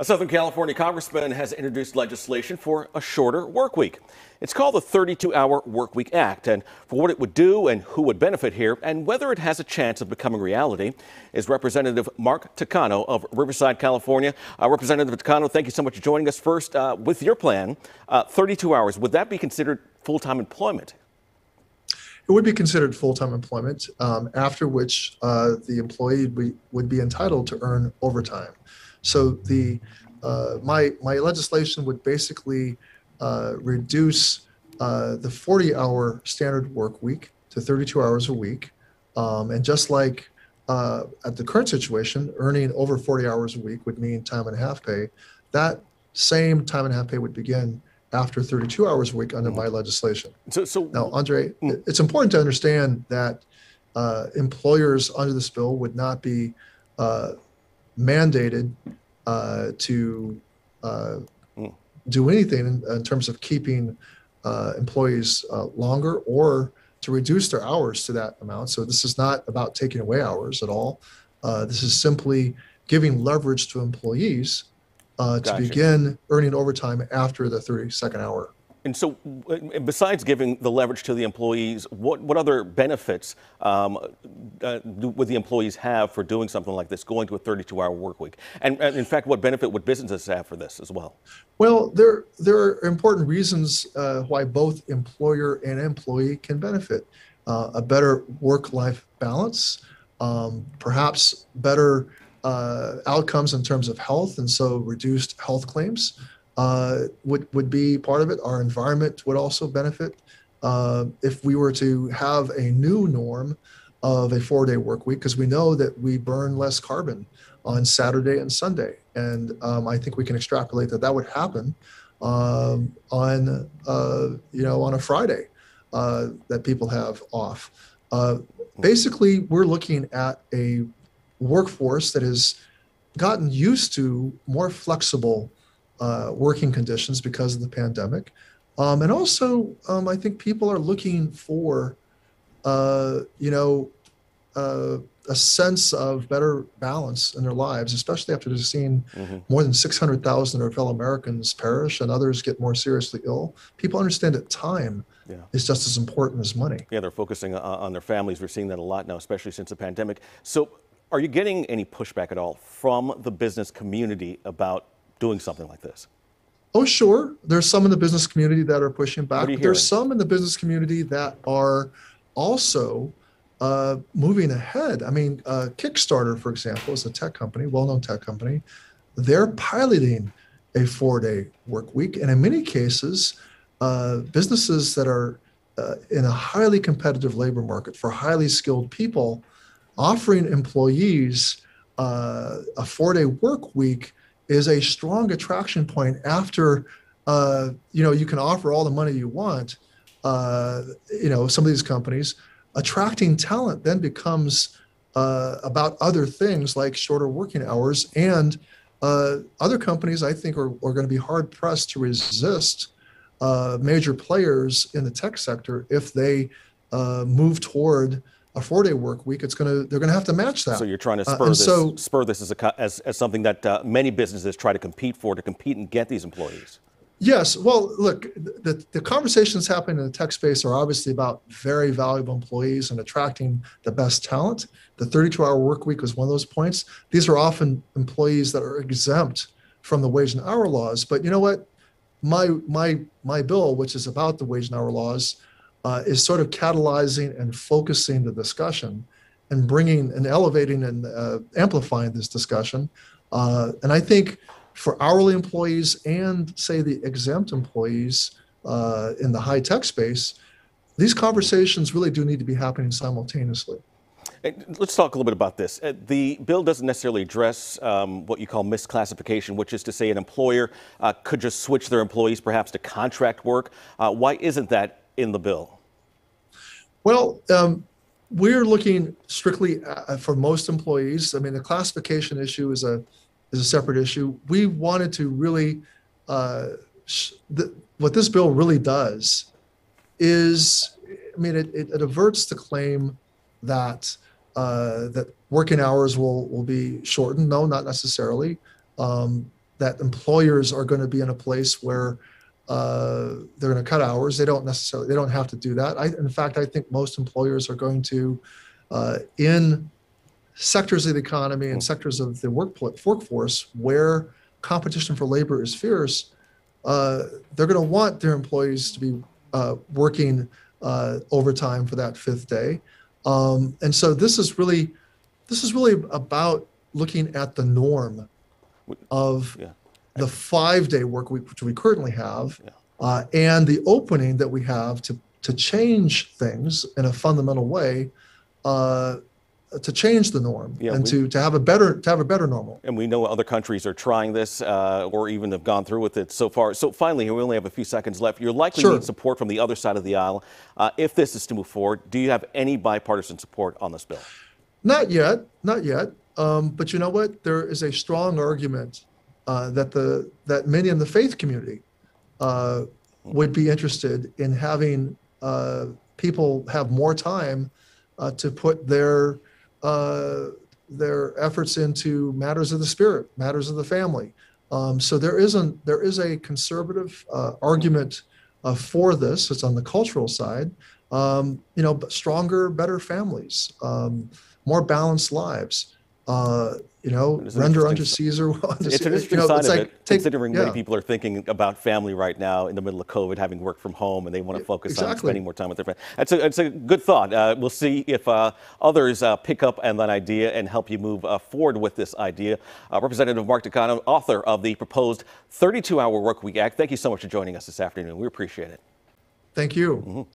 A Southern California congressman has introduced legislation for a shorter work week. It's called the 32 Hour Workweek Act, and for what it would do and who would benefit here and whether it has a chance of becoming reality is Representative Mark Takano of Riverside, California. Representative Takano, thank you so much for joining us. First, with your plan, 32 hours, would that be considered full-time employment? It would be considered full-time employment, after which the employee would be entitled to earn overtime. So the my legislation would basically reduce the 40-hour standard work week to 32 hours a week, and just like at the current situation, earning over 40 hours a week would mean time and a half pay. That same time and a half pay would begin after 32 hours a week under my legislation. Now, Andre, it's important to understand that employers under this bill would not be mandated to do anything in terms of keeping employees longer or to reduce their hours to that amount. So this is not about taking away hours at all. This is simply giving leverage to employees to begin earning overtime after the 32nd hour. And so besides giving the leverage to the employees, what other benefits would the employees have for doing something like this, going to a 32-hour work week? And in fact, what benefit would businesses have for this as well? Well, there are important reasons why both employer and employee can benefit. A better work-life balance, perhaps better outcomes in terms of health, and so reduced health claims would be part of it. Our environment would also benefit if we were to have a new norm of a four-day work week, because we know that we burn less carbon on Saturday and Sunday, and I think we can extrapolate that would happen on on a Friday that people have off. Basically, we're looking at a workforce that has gotten used to more flexible working conditions because of the pandemic, and also I think people are looking for a sense of better balance in their lives, especially after they've seen more than 600,000 of their fellow Americans perish and others get more seriously ill. People understand that time is just as important as money. Yeah, they're focusing on their families. We're seeing that a lot now, especially since the pandemic. So, are you getting any pushback at all from the business community about doing something like this? Oh, sure. There's some in the business community that are pushing back. But there's some in the business community that are also moving ahead. I mean, Kickstarter, for example, is a tech company, well-known tech company. They're piloting a four-day work week. And in many cases, businesses that are in a highly competitive labor market for highly skilled people, offering employees a four-day work week is a strong attraction point. After, you can offer all the money you want, some of these companies, attracting talent then becomes about other things like shorter working hours. And other companies, I think, are going to be hard-pressed to resist major players in the tech sector if they move toward a four-day work week. They're gonna have to match that. So you're trying to spur this as something that many businesses try to compete and get these employees. Yes. Well, look, the conversations happening in the tech space are obviously about very valuable employees and attracting the best talent. The 32-hour work week was one of those points. These are often employees that are exempt from the wage and hour laws. But you know what? My bill, which is about the wage and hour laws, is sort of catalyzing and focusing the discussion and bringing and elevating and amplifying this discussion. And I think for hourly employees and, say, the exempt employees in the high-tech space, these conversations really do need to be happening simultaneously. Let's talk a little bit about this. The bill doesn't necessarily address what you call misclassification, which is to say an employer could just switch their employees perhaps to contract work. Why isn't that in the bill? Well, we're looking strictly for most employees. I mean, the classification issue is a separate issue. We wanted to really, what this bill really does is, I mean, it averts the claim that that working hours will be shortened. No, not necessarily. that employers are going to be in a place where they're going to cut hours. They don't have to do that. In fact, I think most employers are going to, in sectors of the economy and sectors of the workforce where competition for labor is fierce, they're going to want their employees to be working overtime for that fifth day. And so this is really about looking at the norm of the 5-day work week, which we currently have, and the opening that we have to change things in a fundamental way, to change the norm and to have a better normal. And we know other countries are trying this or even have gone through with it so far. So finally, we only have a few seconds left. You're likely to need support from the other side of the aisle if this is to move forward. Do you have any bipartisan support on this bill? Not yet. But you know what? There is a strong argument that many in the faith community would be interested in having people have more time to put their efforts into matters of the spirit, matters of the family. So there is a conservative argument for this. It's on the cultural side. Stronger, better families, more balanced lives. Render unto Caesar. It's an interesting side of it, considering many people are thinking about family right now in the middle of COVID, having worked from home, and they want to focus on spending more time with their family. It's a good thought. We'll see if others pick up on that idea and help you move forward with this idea. Representative Mark Takano, author of the proposed 32-hour workweek act, thank you so much for joining us this afternoon. We appreciate it. Thank you. Mm-hmm.